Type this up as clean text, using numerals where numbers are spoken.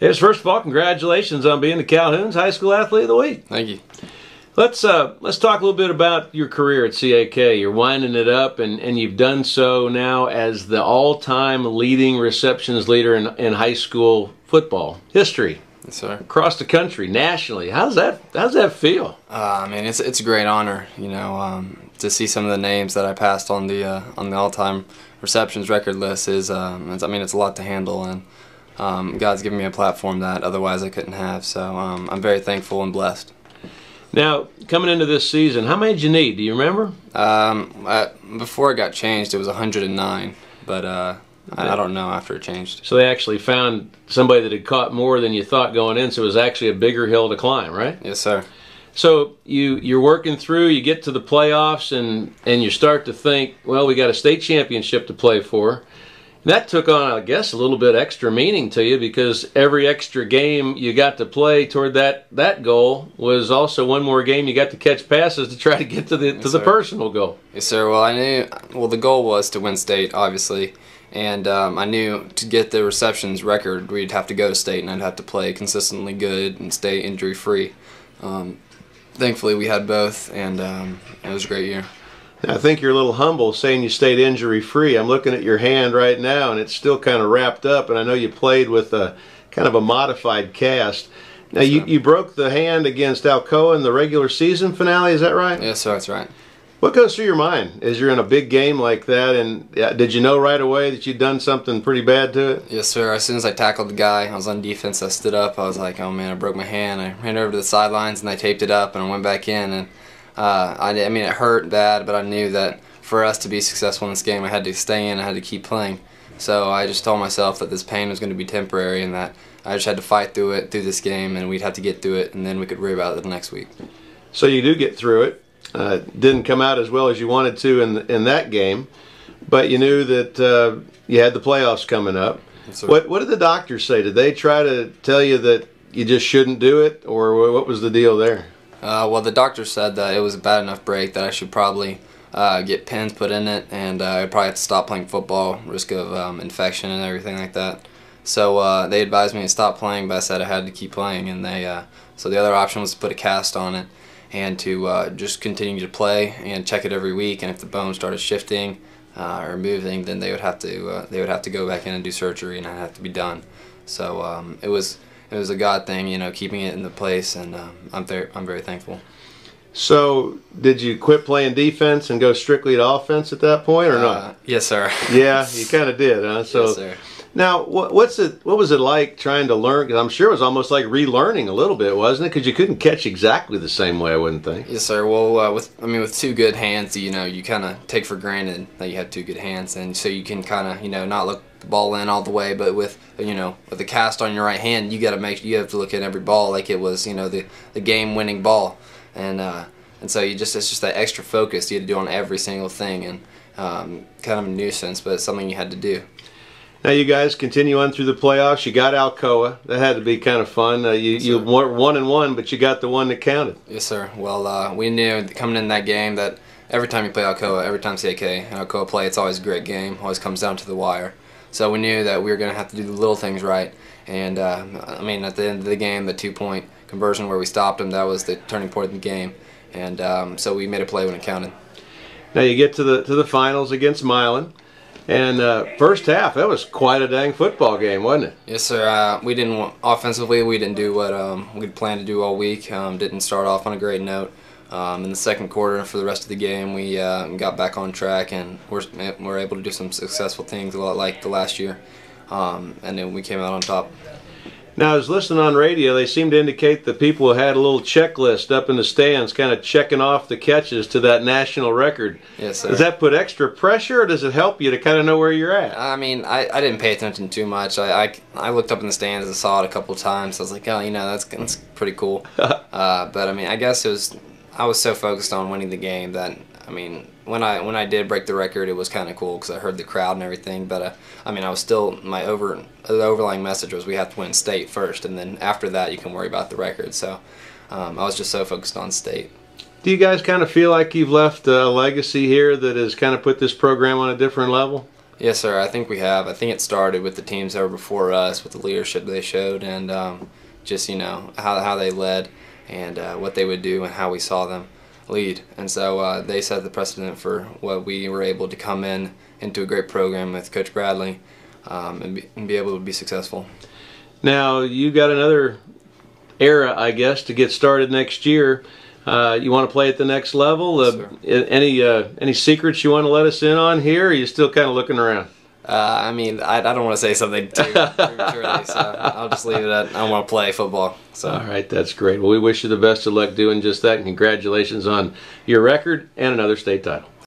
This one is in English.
Here's first of all, congratulations on being the Calhoun's High School Athlete of the Week. Thank you. Let's talk a little bit about your career at CAK. You're winding it up, and you've done so now as the all-time leading receptions leader in high school football history. Yes, sir. Across the country, nationally. How's that feel? I mean, it's a great honor, you know, to see some of the names that I passed on the all-time receptions record list is, I mean, it's a lot to handle, and God's given me a platform that otherwise I couldn't have. So I'm very thankful and blessed. Now, coming into this season, how many did you need? Do you remember? Before it got changed, it was 109, but I don't know after it changed. So they actually found somebody that had caught more than you thought going in, so it was actually a bigger hill to climb, right? Yes, sir. So you're working through, you get to the playoffs, and you start to think, well, we got a state championship to play for. That took on, I guess, a little bit extra meaning to you, because every extra game you got to play toward that goal was also one more game you got to catch passes to try to get to the personal goal. Yes, sir. Well, I knew. Well, the goal was to win state, obviously, and I knew to get the receptions record, we'd have to go to state, and I'd have to play consistently good and stay injury-free. Thankfully, we had both, and it was a great year. I think you're a little humble saying you stayed injury-free. I'm looking at your hand right now, and it's still kind of wrapped up, and I know you played with a kind of a modified cast. Now, yes, you broke the hand against Alcoa in the regular season finale, is that right? Yes, sir, that's right. What goes through your mind as you're in a big game like that, and did you know right away that you'd done something pretty bad to it? Yes, sir. As soon as I tackled the guy, I was on defense, I stood up, I was like, oh, man, I broke my hand. I ran over to the sidelines, and I taped it up, and I went back in, and I mean, it hurt bad, but I knew that for us to be successful in this game, I had to stay in, I had to keep playing. So I just told myself that this pain was going to be temporary and that I just had to fight through it, through this game, and we'd have to get through it, and then we could worry about it the next week. So you do get through it. Didn't come out as well as you wanted to in that game, but you knew that you had the playoffs coming up. Yes, sir. What did the doctors say? Did they try to tell you that you just shouldn't do it, or what was the deal there? Well, the doctor said that it was a bad enough break that I should probably get pins put in it, and I'd probably have to stop playing football, risk of infection and everything like that. So they advised me to stop playing, but I said I had to keep playing, and they so the other option was to put a cast on it and to just continue to play and check it every week, and if the bone started shifting or moving, then they would have to go back in and do surgery, and I'd have to be done. So it was a God thing, you know, keeping it in the place, and I'm very thankful. So, did you quit playing defense and go strictly to offense at that point, or not? Yes, sir. Yeah, you kind of did, huh? So, yes, sir. Now, what was it like trying to learn? Because I'm sure it was almost like relearning a little bit, wasn't it? Because you couldn't catch exactly the same way, I wouldn't think. Yes, sir. Well, with two good hands, you know, you kind of take for granted that you have two good hands, and so you can kind of, you know, not look the ball in all the way, but with, you know, with the cast on your right hand, you have to look at every ball like it was, you know, the game-winning ball, and so it's just that extra focus you had to do on every single thing, and kind of a nuisance, but it's something you had to do. Now you guys continue on through the playoffs. You got Alcoa. That had to be kind of fun. You weren't 1-1, but you got the one that counted. Yes, sir. Well, we knew coming in that game that every time you play Alcoa, every time CAK and Alcoa play, it's always a great game. Always comes down to the wire. So we knew that we were going to have to do the little things right. And, I mean, at the end of the game, the two-point conversion where we stopped them, that was the turning point of the game. And so we made a play when it counted. Now you get to the finals against Milan. And first half, that was quite a dang football game, wasn't it? Yes, sir. Offensively, we didn't do what we'd planned to do all week. Didn't start off on a great note. In the second quarter, for the rest of the game, we got back on track, and we're able to do some successful things, a lot like the last year. And then we came out on top. Now, I was listening on radio. They seemed to indicate that people had a little checklist up in the stands, kind of checking off the catches to that national record. Yes, sir. Does that put extra pressure, or does it help you to kind of know where you're at? I mean, I didn't pay attention too much. I looked up in the stands and saw it a couple of times. I was like, oh, you know, that's pretty cool. But, I mean, I guess it was – I was so focused on winning the game that, I mean, when I did break the record, it was kind of cool because I heard the crowd and everything. But I mean, I was still the overlying message was we have to win state first, and then after that, you can worry about the record. So I was just so focused on state. Do you guys kind of feel like you've left a legacy here that has kind of put this program on a different level? Yes, sir. I think we have. I think it started with the teams that were before us, with the leadership they showed, and just, you know, how they led and what they would do and how we saw them lead. And so they set the precedent for what we were able to come in into a great program with Coach Bradley and be able to be successful. Now, you got another era, I guess, to get started next year. You want to play at the next level? Yes, any secrets you want to let us in on here? Or are you still kind of looking around? I mean, I don't want to say something too prematurely, so I'll just leave it at I want to play football. So. All right, that's great. Well, we wish you the best of luck doing just that, and congratulations on your record and another state title.